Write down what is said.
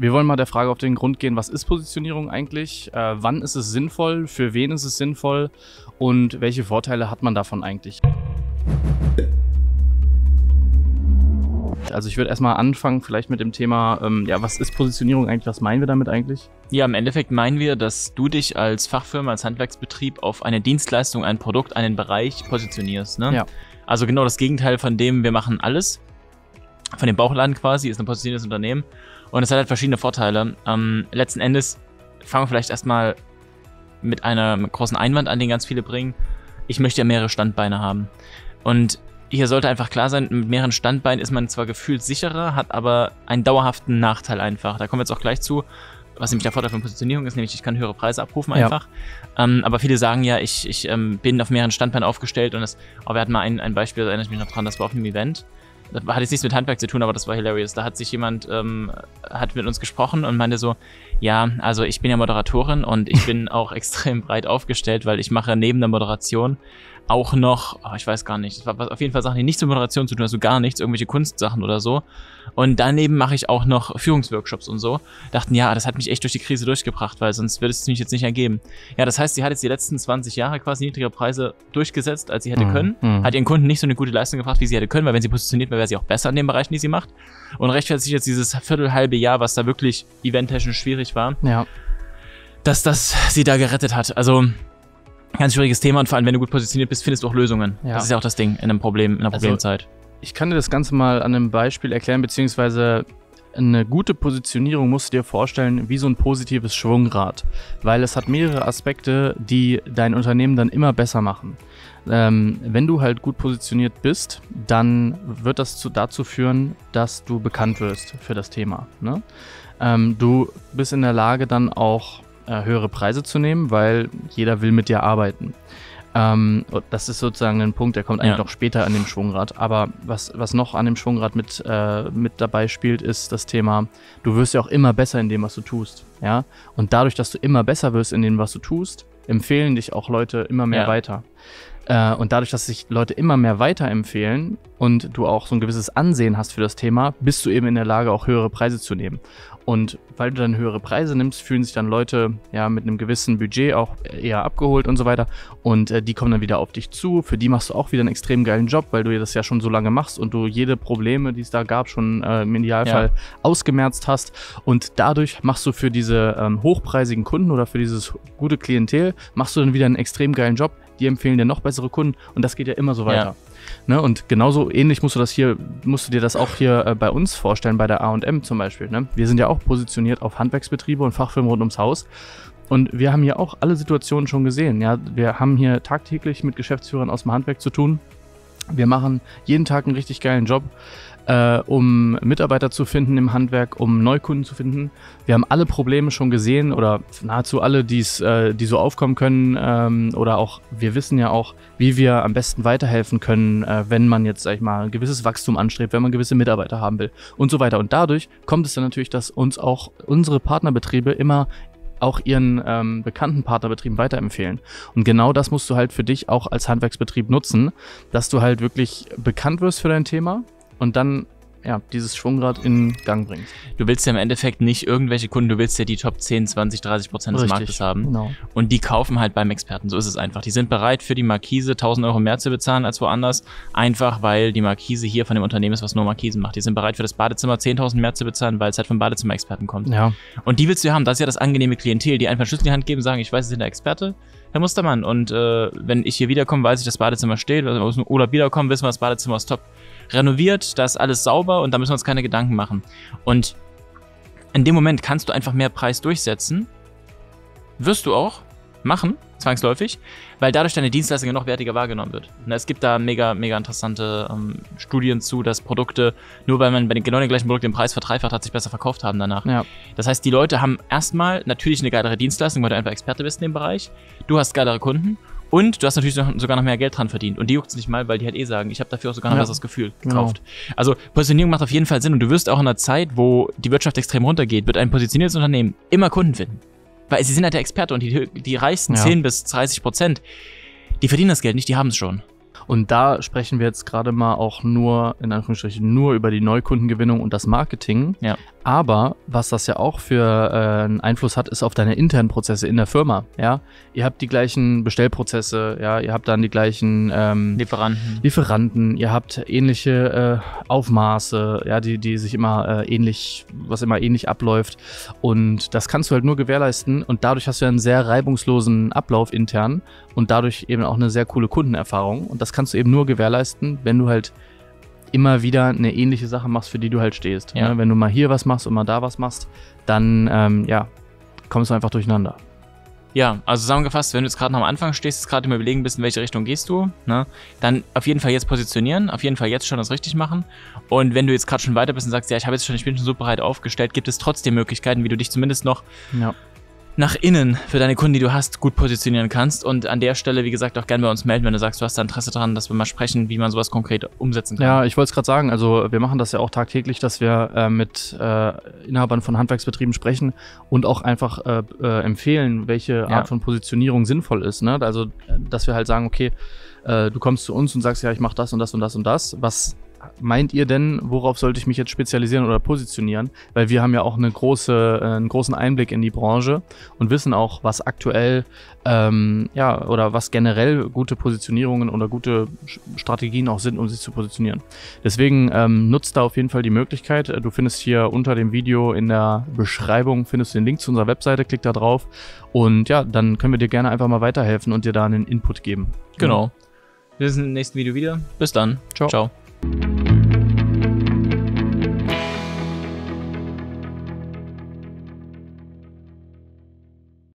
Wir wollen mal der Frage auf den Grund gehen, was ist Positionierung eigentlich? Wann ist es sinnvoll? Für wen ist es sinnvoll? Und welche Vorteile hat man davon eigentlich? Also ich würde erstmal anfangen vielleicht mit dem Thema, ja, was ist Positionierung eigentlich, was meinen wir damit eigentlich? Ja, im Endeffekt meinen wir, dass du dich als Fachfirma, als Handwerksbetrieb auf eine Dienstleistung, ein Produkt, einen Bereich positionierst, ne? Ja. Also genau das Gegenteil von dem, wir machen alles, von dem Bauchladen quasi, ist ein positioniertes Unternehmen und es hat halt verschiedene Vorteile. Letzten Endes fangen wir vielleicht erstmal mit einem großen Einwand an, den ganz viele bringen. Ich möchte ja mehrere Standbeine haben und hier sollte einfach klar sein, mit mehreren Standbeinen ist man zwar gefühlt sicherer, hat aber einen dauerhaften Nachteil einfach. Da kommen wir jetzt auch gleich zu, was nämlich der Vorteil von Positionierung ist, nämlich ich kann höhere Preise abrufen einfach. Ja. Aber viele sagen ja, ich bin auf mehreren Standbeinen aufgestellt und das, oh, wir hatten mal ein Beispiel, da erinnere ich mich noch dran, das war auf einem Event. Das hat jetzt nichts mit Handwerk zu tun, aber das war hilarious. Da hat sich jemand, hat mit uns gesprochen und meinte so, ja, also ich bin ja Moderatorin und ich bin auch extrem breit aufgestellt, weil ich mache neben der Moderation auch noch, oh, ich weiß gar nicht, das war auf jeden Fall Sachen, die nichts mit Moderation zu tun haben, also gar nichts, irgendwelche Kunstsachen oder so. Und daneben mache ich auch noch Führungsworkshops und so. Dachten, ja, das hat mich echt durch die Krise durchgebracht, weil sonst würde es mich jetzt nicht ergeben. Ja, das heißt, sie hat jetzt die letzten 20 Jahre quasi niedrigere Preise durchgesetzt, als sie hätte können. Hat ihren Kunden nicht so eine gute Leistung gebracht, wie sie hätte können, weil wenn sie positioniert wäre, wäre sie auch besser in den Bereichen, die sie macht. Und rechtfertigt jetzt dieses viertelhalbe Jahr, was da wirklich eventtechnisch schwierig war, ja, dass das sie da gerettet hat. Also ganz schwieriges Thema und vor allem, wenn du gut positioniert bist, findest du auch Lösungen. Ja. Das ist ja auch das Ding in einem Problem, in einer Problemzeit. Also, ich kann dir das Ganze mal an einem Beispiel erklären, beziehungsweise eine gute Positionierung musst du dir vorstellen wie so ein positives Schwungrad, weil es hat mehrere Aspekte, die dein Unternehmen dann immer besser machen. Wenn du halt gut positioniert bist, dann wird das dazu führen, dass du bekannt wirst für das Thema, ne? Du bist in der Lage dann auch höhere Preise zu nehmen, weil jeder will mit dir arbeiten. Das ist sozusagen ein Punkt, der kommt eigentlich noch später an dem Schwungrad. Aber was noch an dem Schwungrad mit dabei spielt, ist das Thema, du wirst ja auch immer besser in dem, was du tust. Ja? Und dadurch, dass du immer besser wirst in dem, was du tust, empfehlen dich auch Leute immer mehr weiter. Und dadurch, dass sich Leute immer mehr weiterempfehlen und du auch so ein gewisses Ansehen hast für das Thema, bist du eben in der Lage, auch höhere Preise zu nehmen. Und weil du dann höhere Preise nimmst, fühlen sich dann Leute ja mit einem gewissen Budget auch eher abgeholt und so weiter. Und die kommen dann wieder auf dich zu. Für die machst du auch wieder einen extrem geilen Job, weil du das ja schon so lange machst und du jede Probleme, die es da gab, schon im Idealfall ausgemerzt hast. Und dadurch machst du für diese hochpreisigen Kunden oder für dieses gute Klientel, machst du dann wieder einen extrem geilen Job. Die empfehlen dir noch bessere Kunden und das geht ja immer so weiter. Ja. Ne? Und genauso ähnlich musst du dir das auch hier bei uns vorstellen, bei der A&M zum Beispiel. Ne? Wir sind ja auch positioniert auf Handwerksbetriebe und Fachfirmen rund ums Haus. Und wir haben hier auch alle Situationen schon gesehen. Ja? Wir haben hier tagtäglich mit Geschäftsführern aus dem Handwerk zu tun. Wir machen jeden Tag einen richtig geilen Job, um Mitarbeiter zu finden im Handwerk, um Neukunden zu finden. Wir haben alle Probleme schon gesehen oder nahezu alle, die so aufkommen können. Oder auch, wir wissen ja auch, wie wir am besten weiterhelfen können, wenn man jetzt, sag ich mal, ein gewisses Wachstum anstrebt, wenn man gewisse Mitarbeiter haben will und so weiter. Und dadurch kommt es dann natürlich, dass uns auch unsere Partnerbetriebe immer auch ihren bekannten Partnerbetrieben weiterempfehlen. Und genau das musst du halt für dich auch als Handwerksbetrieb nutzen, dass du halt wirklich bekannt wirst für dein Thema und dann ja, dieses Schwungrad in Gang bringst. Du willst ja im Endeffekt nicht irgendwelche Kunden, du willst ja die Top 10, 20, 30% des Marktes haben. Genau. Und die kaufen halt beim Experten, so ist es einfach. Die sind bereit, für die Markise 1.000 € mehr zu bezahlen als woanders, einfach weil die Markise hier von dem Unternehmen ist, was nur Markisen macht. Die sind bereit, für das Badezimmer 10.000 € mehr zu bezahlen, weil es halt vom Badezimmerexperten kommt. Ja. Und die willst du ja haben, das ist ja das angenehme Klientel, die einfach einen Schlüssel in die Hand geben, sagen, ich weiß, Sie sind der Experte, Herr Mustermann. Und wenn ich hier wiederkomme, weiß ich, das Badezimmer steht, wenn wir aus dem Urlaub wiederkommen, wissen wir, das Badezimmer ist top renoviert, da ist alles sauber und da müssen wir uns keine Gedanken machen. Und in dem Moment kannst du einfach mehr Preis durchsetzen, wirst du auch machen, zwangsläufig, weil dadurch deine Dienstleistung noch wertiger wahrgenommen wird. Und es gibt da mega, mega interessante Studien zu, dass Produkte, nur weil man bei den genau den gleichen Produkten den Preis verdreifacht hat, sich besser verkauft haben danach. Ja. Das heißt, die Leute haben erstmal natürlich eine geilere Dienstleistung, weil du einfach Experte bist in dem Bereich, du hast geilere Kunden. Und du hast natürlich sogar noch mehr Geld dran verdient. Und die juckt es nicht mal, weil die halt eh sagen, ich habe dafür auch sogar noch besseres Gefühl gekauft. Genau. Also Positionierung macht auf jeden Fall Sinn. Und du wirst auch in einer Zeit, wo die Wirtschaft extrem runtergeht, wird ein positioniertes Unternehmen immer Kunden finden. Weil sie sind halt der Experte und die reichsten 10 bis 30%, die verdienen das Geld nicht, die haben es schon. Und da sprechen wir jetzt gerade mal auch nur, in Anführungsstrichen, nur über die Neukundengewinnung und das Marketing. Ja. Aber was das ja auch für einen Einfluss hat, ist auf deine internen Prozesse in der Firma. Ja? Ihr habt die gleichen Bestellprozesse, ja? Ihr habt dann die gleichen Lieferanten, ihr habt ähnliche Aufmaße, ja? die sich immer ähnlich, was immer ähnlich abläuft. Und das kannst du halt nur gewährleisten und dadurch hast du einen sehr reibungslosen Ablauf intern und dadurch eben auch eine sehr coole Kundenerfahrung. Und das kannst du eben nur gewährleisten, wenn du halt immer wieder eine ähnliche Sache machst, für die du halt stehst. Ja. Wenn du mal hier was machst und mal da was machst, dann ja, kommst du einfach durcheinander. Ja, also zusammengefasst, wenn du jetzt gerade noch am Anfang stehst, gerade immer überlegen bist, in welche Richtung gehst du, ne? Dann auf jeden Fall jetzt positionieren, auf jeden Fall jetzt schon das richtig machen. Und wenn du jetzt gerade schon weiter bist und sagst, ja, ich bin schon so breit aufgestellt, gibt es trotzdem Möglichkeiten, wie du dich zumindest noch nach innen für deine Kunden, die du hast, gut positionieren kannst. Und an der Stelle, wie gesagt, auch gerne bei uns melden, wenn du sagst, du hast da Interesse daran, dass wir mal sprechen, wie man sowas konkret umsetzen kann. Ja, ich wollte es gerade sagen, also wir machen das ja auch tagtäglich, dass wir mit Inhabern von Handwerksbetrieben sprechen und auch einfach empfehlen, welche Art von Positionierung sinnvoll ist, ne? Also, dass wir halt sagen, okay, du kommst zu uns und sagst, ja, ich mache das und das und das und das, was meint ihr denn, worauf sollte ich mich jetzt spezialisieren oder positionieren? Weil wir haben ja auch eine einen großen Einblick in die Branche und wissen auch, was aktuell ja, oder was generell gute Positionierungen oder gute Strategien auch sind, um sich zu positionieren. Deswegen nutzt da auf jeden Fall die Möglichkeit. Du findest hier unter dem Video in der Beschreibung findest du den Link zu unserer Webseite, klick da drauf und ja, dann können wir dir gerne einfach mal weiterhelfen und dir da einen Input geben. Genau. Wir sehen uns im nächsten Video wieder. Bis dann. Ciao. Ciao.